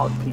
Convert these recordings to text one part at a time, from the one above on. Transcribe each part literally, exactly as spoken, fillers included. Alti.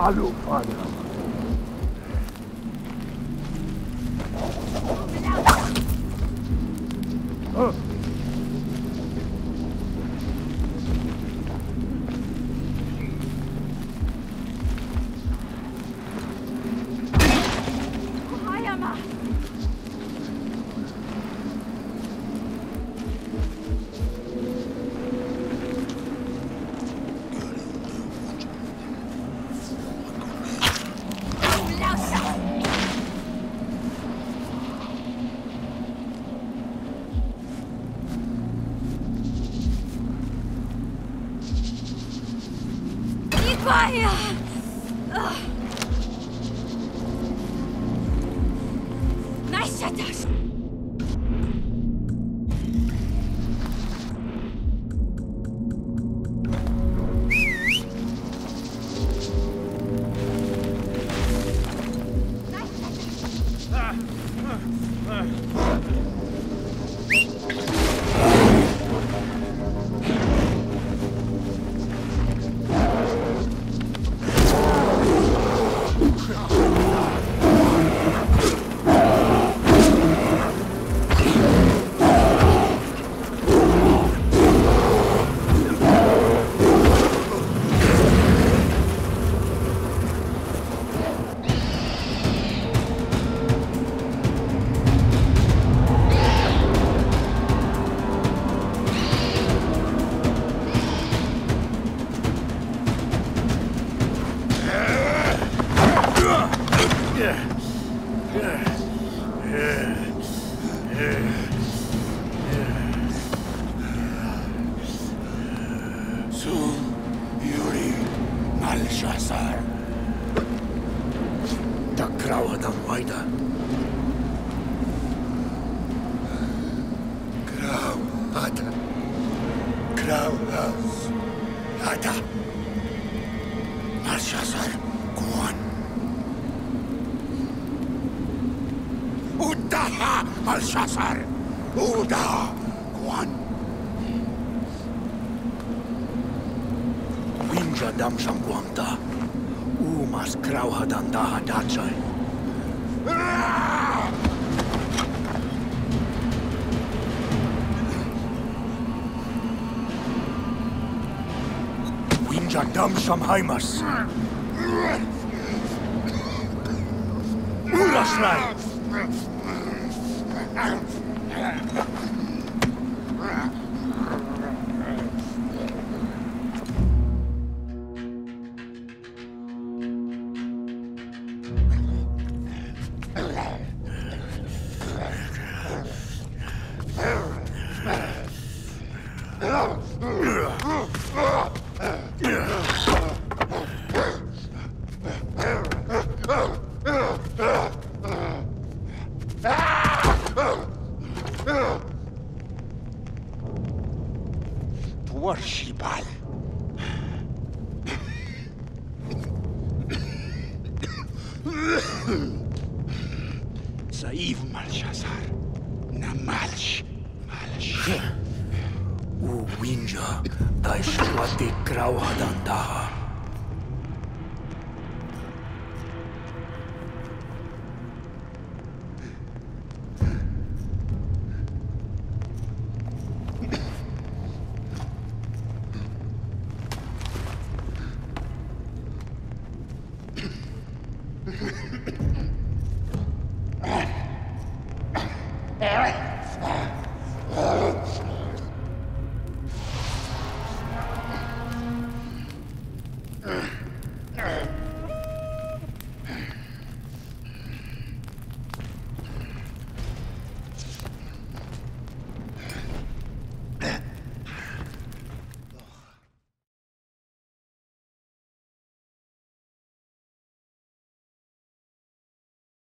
Hallo, Vater. Malshazar. Da graue dann weiter. Grau, Ada. Grau, Ada. Malshazar, Guan. Udaha, Malshazar. Udaha, Guan. Dam Shamguamta, Umas Krauhadan Daha Dachai. Winja Dam Shamheimas. Muraslai. Winja, da ist Schwatti Grauhadandaha.